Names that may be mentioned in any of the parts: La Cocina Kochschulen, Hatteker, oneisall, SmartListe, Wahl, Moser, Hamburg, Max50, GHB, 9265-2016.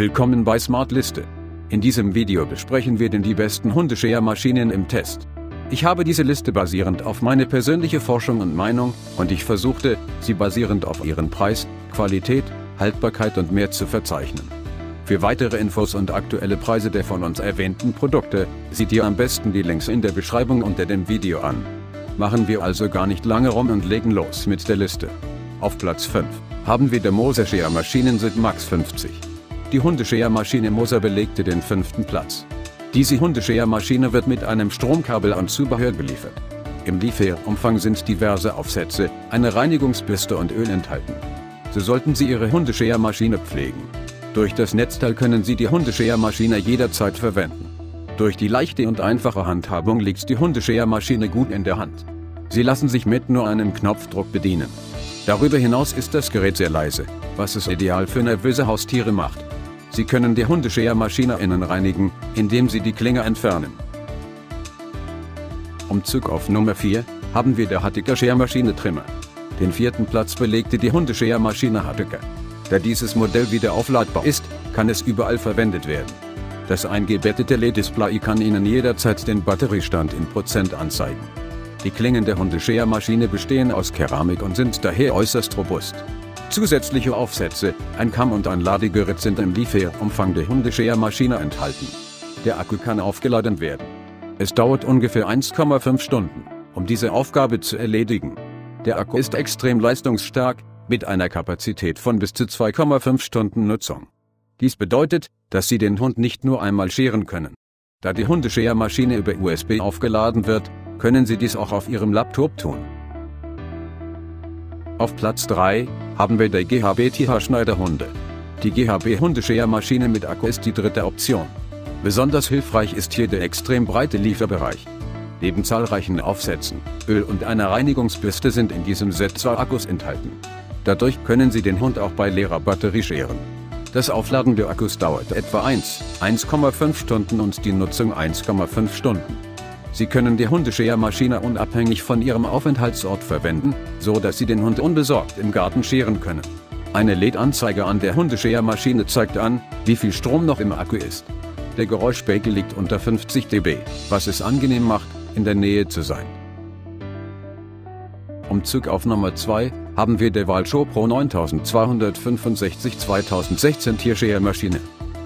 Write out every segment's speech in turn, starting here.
Willkommen bei SmartListe. In diesem Video besprechen wir die besten Hundeschermaschinen im Test. Ich habe diese Liste basierend auf meine persönliche Forschung und Meinung und ich versuchte, sie basierend auf ihren Preis, Qualität, Haltbarkeit und mehr zu verzeichnen. Für weitere Infos und aktuelle Preise der von uns erwähnten Produkte, seht ihr am besten die Links in der Beschreibung unter dem Video an. Machen wir also gar nicht lange rum und legen los mit der Liste. Auf Platz 5 haben wir die Moser-Schermaschinen SID Max 50. Die Hundeschermaschine Moser belegte den 5. Platz. Diese Hundeschermaschine wird mit einem Stromkabel und Zubehör geliefert. Im Lieferumfang sind diverse Aufsätze, eine Reinigungsbürste und Öl enthalten. So sollten Sie Ihre Hundeschermaschine pflegen. Durch das Netzteil können Sie die Hundeschermaschine jederzeit verwenden. Durch die leichte und einfache Handhabung liegt die Hundeschermaschine gut in der Hand. Sie lassen sich mit nur einem Knopfdruck bedienen. Darüber hinaus ist das Gerät sehr leise, was es ideal für nervöse Haustiere macht. Sie können die Hundeschermaschine innen reinigen, indem Sie die Klinge entfernen. Umzug auf Nummer 4 haben wir der Hatteker Schermaschine Trimmer. Den 4. Platz belegte die Hundeschermaschine Hatteker. Da dieses Modell wieder aufladbar ist, kann es überall verwendet werden. Das eingebettete LED-Display kann Ihnen jederzeit den Batteriestand in % anzeigen. Die Klingen der Hundeschermaschine bestehen aus Keramik und sind daher äußerst robust. Zusätzliche Aufsätze, ein Kamm und ein Ladegerät sind im Lieferumfang der Hundeschermaschine enthalten. Der Akku kann aufgeladen werden. Es dauert ungefähr 1,5 Stunden, um diese Aufgabe zu erledigen. Der Akku ist extrem leistungsstark, mit einer Kapazität von bis zu 2,5 Stunden Nutzung. Dies bedeutet, dass Sie den Hund nicht nur einmal scheren können. Da die Hundeschermaschine über USB aufgeladen wird, können Sie dies auch auf Ihrem Laptop tun. Auf Platz 3 haben wir die GHB Tierhaarschneiderhunde. Die GHB Hundeschermaschine mit Akku ist die dritte Option. Besonders hilfreich ist hier der extrem breite Lieferbereich. Neben zahlreichen Aufsätzen, Öl und einer Reinigungsbürste sind in diesem Set 2 Akkus enthalten. Dadurch können Sie den Hund auch bei leerer Batterie scheren. Das Aufladen der Akkus dauert etwa 1,5 Stunden und die Nutzung 1,5 Stunden. Sie können die Hundeschermaschine unabhängig von Ihrem Aufenthaltsort verwenden, so dass Sie den Hund unbesorgt im Garten scheren können. Eine LED-Anzeige an der Hundeschermaschine zeigt an, wie viel Strom noch im Akku ist. Der Geräuschpegel liegt unter 50 dB, was es angenehm macht, in der Nähe zu sein. Umzug auf Nummer 2 haben wir die Wahl Pro 9265 2016 Tierschermaschine.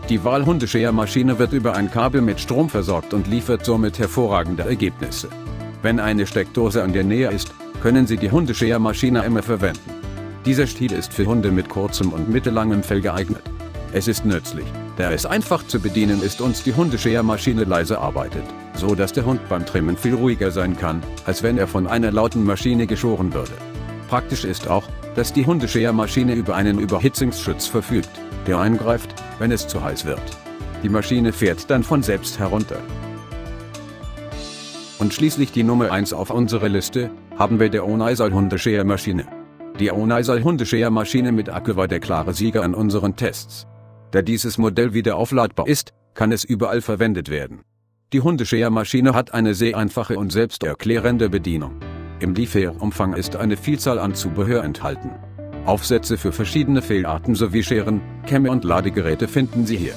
Die Wahl Hundeschermaschine wird über ein Kabel mit Strom versorgt und liefert somit hervorragende Ergebnisse. Wenn eine Steckdose in der Nähe ist, können Sie die Hundeschermaschine immer verwenden. Dieser Stil ist für Hunde mit kurzem und mittellangem Fell geeignet. Es ist nützlich, da es einfach zu bedienen ist und die Hundeschermaschine leise arbeitet, so dass der Hund beim Trimmen viel ruhiger sein kann, als wenn er von einer lauten Maschine geschoren würde. Praktisch ist auch, dass die Hundeschermaschine über einen Überhitzungsschutz verfügt, der eingreift, wenn es zu heiß wird. Die Maschine fährt dann von selbst herunter. Und schließlich die Nummer 1 auf unserer Liste, haben wir der oneisall Hundeschermaschine. Die oneisall Hundeschermaschine mit Akku war der klare Sieger an unseren Tests. Da dieses Modell wieder aufladbar ist, kann es überall verwendet werden. Die Hundeschermaschine hat eine sehr einfache und selbsterklärende Bedienung. Im Lieferumfang ist eine Vielzahl an Zubehör enthalten. Aufsätze für verschiedene Fellarten sowie Scheren, Kämme und Ladegeräte finden Sie hier.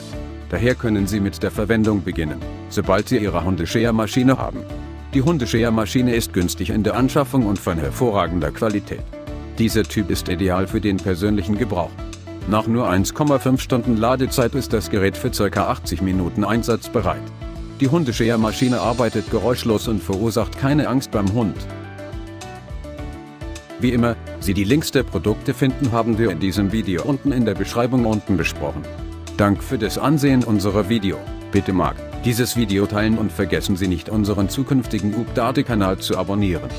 Daher können Sie mit der Verwendung beginnen, sobald Sie Ihre Hundeschermaschine haben. Die Hundeschermaschine ist günstig in der Anschaffung und von hervorragender Qualität. Dieser Typ ist ideal für den persönlichen Gebrauch. Nach nur 1,5 Stunden Ladezeit ist das Gerät für ca. 80 Minuten einsatzbereit. Die Hundeschermaschine arbeitet geräuschlos und verursacht keine Angst beim Hund. Wie immer, Sie die Links der Produkte finden, haben wir in diesem Video unten in der Beschreibung besprochen. Dank für das Ansehen unserer Video. Bitte mag dieses Video teilen und vergessen Sie nicht, unseren zukünftigen Update-Kanal zu abonnieren.